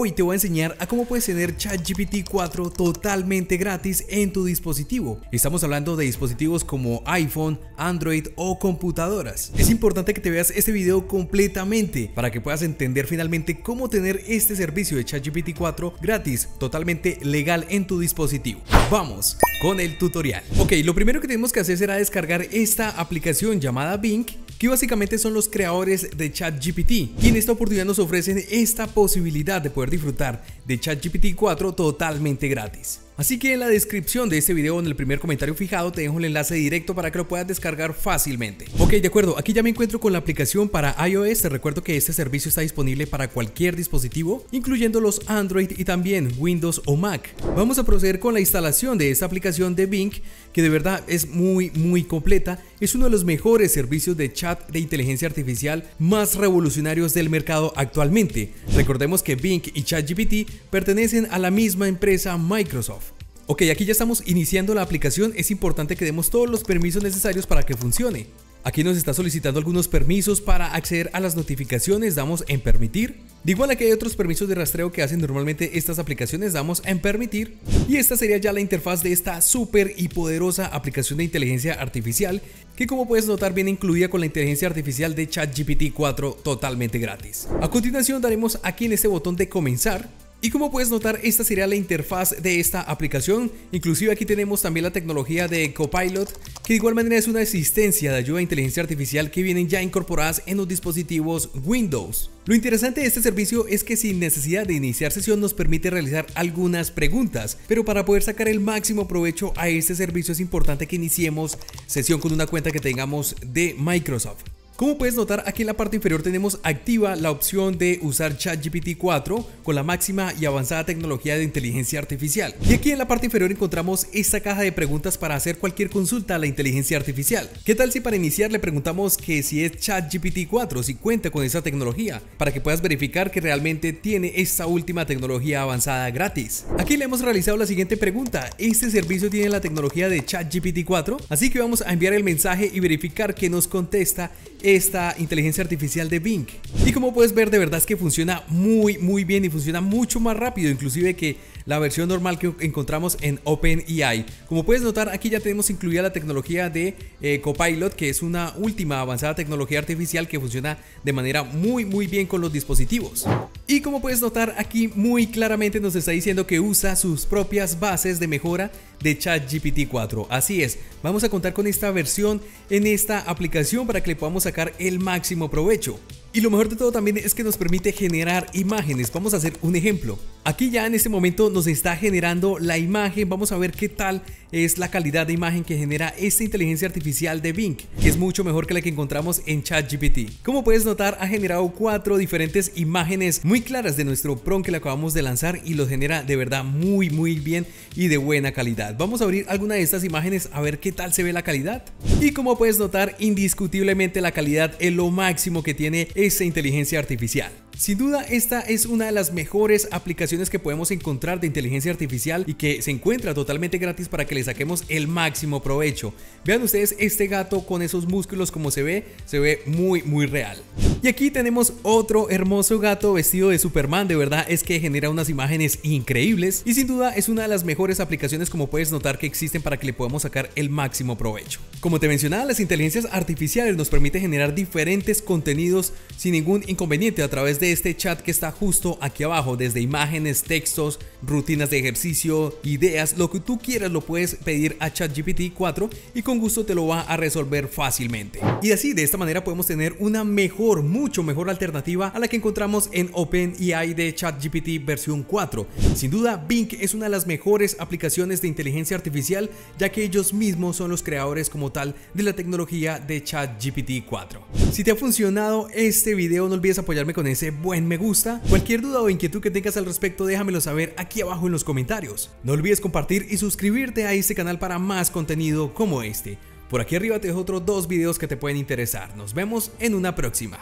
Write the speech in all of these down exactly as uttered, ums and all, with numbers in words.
Hoy te voy a enseñar a cómo puedes tener ChatGPT cuatro totalmente gratis en tu dispositivo. Estamos hablando de dispositivos como iPhone, Android o computadoras. Es importante que te veas este video completamente para que puedas entender finalmente cómo tener este servicio de ChatGPT cuatro gratis, totalmente legal en tu dispositivo. Vamos con el tutorial. Ok, lo primero que tenemos que hacer será descargar esta aplicación llamada Bing, que básicamente son los creadores de ChatGPT, y en esta oportunidad nos ofrecen esta posibilidad de poder disfrutar de ChatGPT cuatro totalmente gratis. Así que en la descripción de este video, en el primer comentario fijado, te dejo el enlace directo para que lo puedas descargar fácilmente. Ok, de acuerdo, aquí ya me encuentro con la aplicación para iOS. Te recuerdo que este servicio está disponible para cualquier dispositivo, incluyendo los Android y también Windows o Mac. Vamos a proceder con la instalación de esta aplicación de Bing, que de verdad es muy muy completa. Es uno de los mejores servicios de chat de inteligencia artificial más revolucionarios del mercado actualmente. Recordemos que Bing y ChatGPT pertenecen a la misma empresa, Microsoft. Ok, aquí ya estamos iniciando la aplicación. Es importante que demos todos los permisos necesarios para que funcione. Aquí nos está solicitando algunos permisos para acceder a las notificaciones. Damos en permitir. De igual, aquí hay otros permisos de rastreo que hacen normalmente estas aplicaciones. Damos en permitir. Y esta sería ya la interfaz de esta súper y poderosa aplicación de inteligencia artificial, que como puedes notar viene incluida con la inteligencia artificial de ChatGPT cuatro totalmente gratis. A continuación daremos aquí en este botón de comenzar. Y como puedes notar, esta sería la interfaz de esta aplicación. Inclusive aquí tenemos también la tecnología de Copilot, que de igual manera es una asistencia de ayuda a inteligencia artificial que vienen ya incorporadas en los dispositivos Windows. Lo interesante de este servicio es que sin necesidad de iniciar sesión nos permite realizar algunas preguntas, pero para poder sacar el máximo provecho a este servicio es importante que iniciemos sesión con una cuenta que tengamos de Microsoft. Como puedes notar, aquí en la parte inferior tenemos activa la opción de usar ChatGPT cuatro con la máxima y avanzada tecnología de inteligencia artificial. Y aquí en la parte inferior encontramos esta caja de preguntas para hacer cualquier consulta a la inteligencia artificial. ¿Qué tal si para iniciar le preguntamos que si es ChatGPT cuatro, si cuenta con esa tecnología, para que puedas verificar que realmente tiene esta última tecnología avanzada gratis? Aquí le hemos realizado la siguiente pregunta. ¿Este servicio tiene la tecnología de ChatGPT cuatro? Así que vamos a enviar el mensaje y verificar que nos contesta esta inteligencia artificial de Bing. Y como puedes ver, de verdad es que funciona muy muy bien y funciona mucho más rápido inclusive que la versión normal que encontramos en OpenAI. Como puedes notar, aquí ya tenemos incluida la tecnología de eh, Copilot, que es una última avanzada tecnología artificial que funciona de manera muy muy bien con los dispositivos. Y como puedes notar, aquí muy claramente nos está diciendo que usa sus propias bases de mejora de ChatGPT cuatro. Así es, vamos a contar con esta versión en esta aplicación para que le podamos sacar el máximo provecho. Y lo mejor de todo también es que nos permite generar imágenes. Vamos a hacer un ejemplo. Aquí ya en este momento nos está generando la imagen. Vamos a ver qué tal es la calidad de imagen que genera esta inteligencia artificial de Bing, que es mucho mejor que la que encontramos en ChatGPT. Como puedes notar, ha generado cuatro diferentes imágenes muy claras de nuestro prompt que le acabamos de lanzar, y los genera de verdad muy muy bien y de buena calidad. Vamos a abrir alguna de estas imágenes a ver qué tal se ve la calidad. Y como puedes notar, indiscutiblemente la calidad es lo máximo que tiene esta inteligencia artificial. Sin duda, esta es una de las mejores aplicaciones que podemos encontrar de inteligencia artificial y que se encuentra totalmente gratis para que le saquemos el máximo provecho. Vean ustedes este gato con esos músculos, como se ve, se ve muy muy real. Y aquí tenemos otro hermoso gato vestido de Superman. De verdad es que genera unas imágenes increíbles y sin duda es una de las mejores aplicaciones, como puedes notar, que existen para que le podamos sacar el máximo provecho. Como te mencionaba, las inteligencias artificiales nos permiten generar diferentes contenidos sin ningún inconveniente a través de este chat que está justo aquí abajo, desde imágenes, textos, rutinas de ejercicio, ideas, lo que tú quieras lo puedes pedir a ChatGPT cuatro y con gusto te lo va a resolver fácilmente. Y así, de esta manera podemos tener una mejor, mucho mejor alternativa a la que encontramos en OpenAI de ChatGPT versión cuatro. Sin duda, Bing es una de las mejores aplicaciones de inteligencia artificial, ya que ellos mismos son los creadores como tal de la tecnología de ChatGPT cuatro. Si te ha funcionado este video, no olvides apoyarme con ese buen me gusta. Cualquier duda o inquietud que tengas al respecto, déjamelo saber aquí abajo en los comentarios. No olvides compartir y suscribirte a este canal para más contenido como este. Por aquí arriba te dejo otros dos videos que te pueden interesar. Nos vemos en una próxima.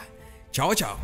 Chao, chao.